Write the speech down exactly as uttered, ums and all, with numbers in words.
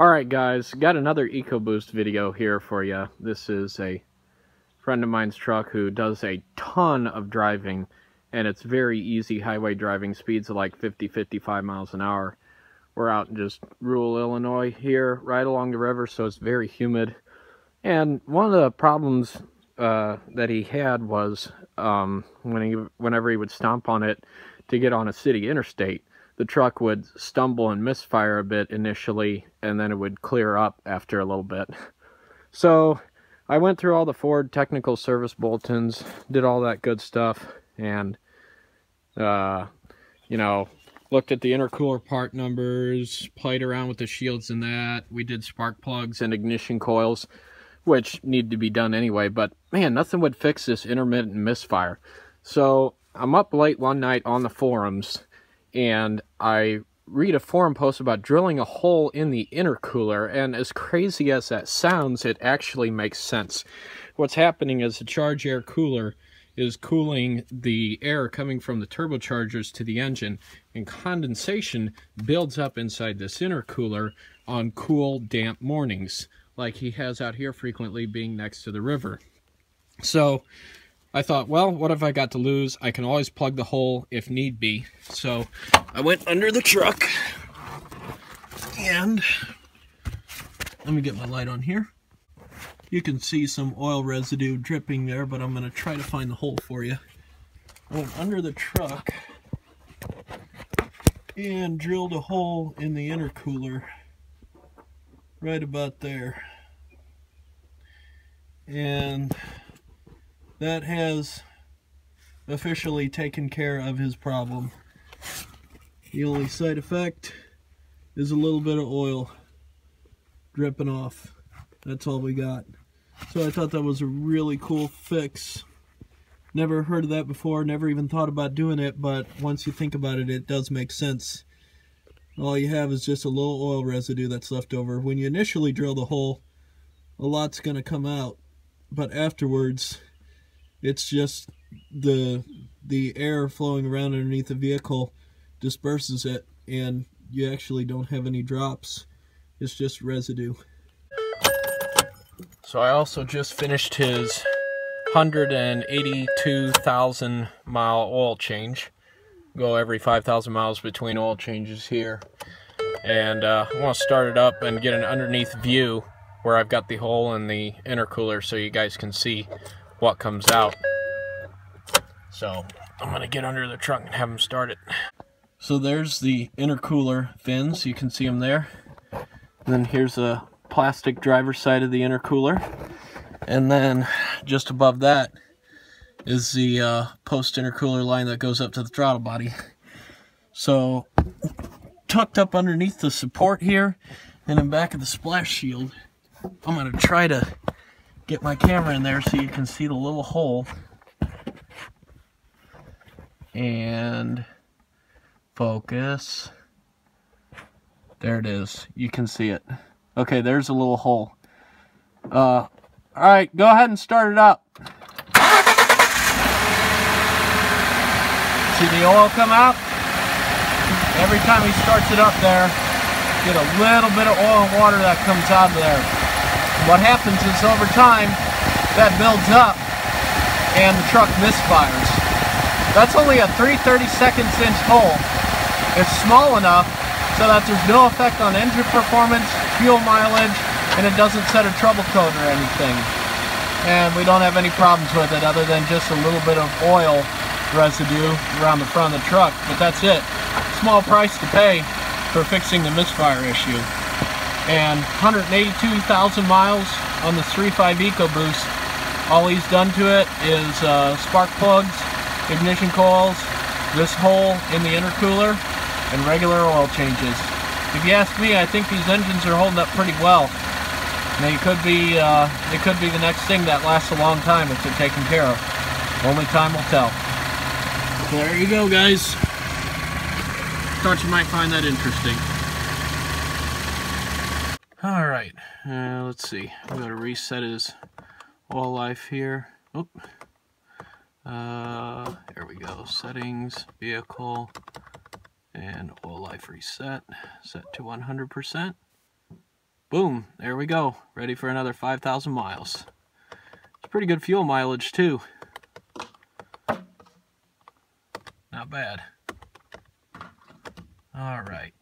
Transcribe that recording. Alright guys, got another EcoBoost video here for you. This is a friend of mine's truck who does a ton of driving, and it's very easy highway driving, speeds of like fifty, fifty-five miles an hour. We're out in just rural Illinois here, right along the river, so it's very humid. And one of the problems uh, that he had was um, when he, whenever he would stomp on it to get on a city interstate, the truck would stumble and misfire a bit initially, and then it would clear up after a little bit. So I went through all the Ford technical service bulletins, did all that good stuff, and, uh, you know, looked at the intercooler part numbers, played around with the shields and that. We did spark plugs and ignition coils, which need to be done anyway, but man, nothing would fix this intermittent misfire. So I'm up late one night on the forums, and I read a forum post about drilling a hole in the intercooler, and as crazy as that sounds, it actually makes sense. What's happening is the charge air cooler is cooling the air coming from the turbochargers to the engine, and condensation builds up inside this intercooler on cool, damp mornings, like he has out here frequently, being next to the river. So I thought, well, what have I got to lose? I can always plug the hole if need be. So I went under the truck, and let me get my light on here. You can see some oil residue dripping there, but I'm going to try to find the hole for you. I went under the truck and drilled a hole in the intercooler right about there. And that has officially taken care of his problem. The only side effect is a little bit of oil dripping off. That's all we got. So I thought that was a really cool fix. Never heard of that before, never even thought about doing it, but once you think about it, it does make sense. All you have is just a little oil residue that's left over. When you initially drill the hole, a lot's going to come out, but afterwards, it's just the the air flowing around underneath the vehicle disperses it, and you actually don't have any drops. It's just residue. So I also just finished his one hundred eighty-two thousand mile oil change. Go every five thousand miles between oil changes here. And uh, I want to start it up and get an underneath view where I've got the hole in the intercooler so you guys can see what comes out. So I'm gonna get under the truck and have them start it. So there's the intercooler fins, you can see them there. And then here's the plastic driver side of the intercooler. And then just above that is the uh, post intercooler line that goes up to the throttle body. So tucked up underneath the support here and in back of the splash shield, I'm gonna try to get my camera in there so you can see the little hole, and focus, there it is, you can see it. Okay, there's a little hole. Uh, alright, go ahead and start it up. See the oil come out? Every time he starts it up there, get a little bit of oil and water that comes out of there. What happens is over time that builds up and the truck misfires. That's only a three thirty-seconds inch hole. It's small enough so that there's no effect on engine performance, fuel mileage, and it doesn't set a trouble code or anything. And we don't have any problems with it other than just a little bit of oil residue around the front of the truck. But that's it. Small price to pay for fixing the misfire issue. And one hundred eighty-two thousand miles on the three point five EcoBoost. All he's done to it is uh, spark plugs, ignition coils, this hole in the intercooler, and regular oil changes. If you ask me, I think these engines are holding up pretty well. They could be, uh, they could be the next thing that lasts a long time if they're taken care of. Only time will tell. There you go, guys. Thought you might find that interesting. All right, uh, let's see. I'm gonna reset his oil life here. Oop. Uh, there we go. Settings, vehicle, and oil life reset. Set to one hundred percent. Boom, there we go, ready for another five thousand miles. It's pretty good fuel mileage too. Not bad. All right.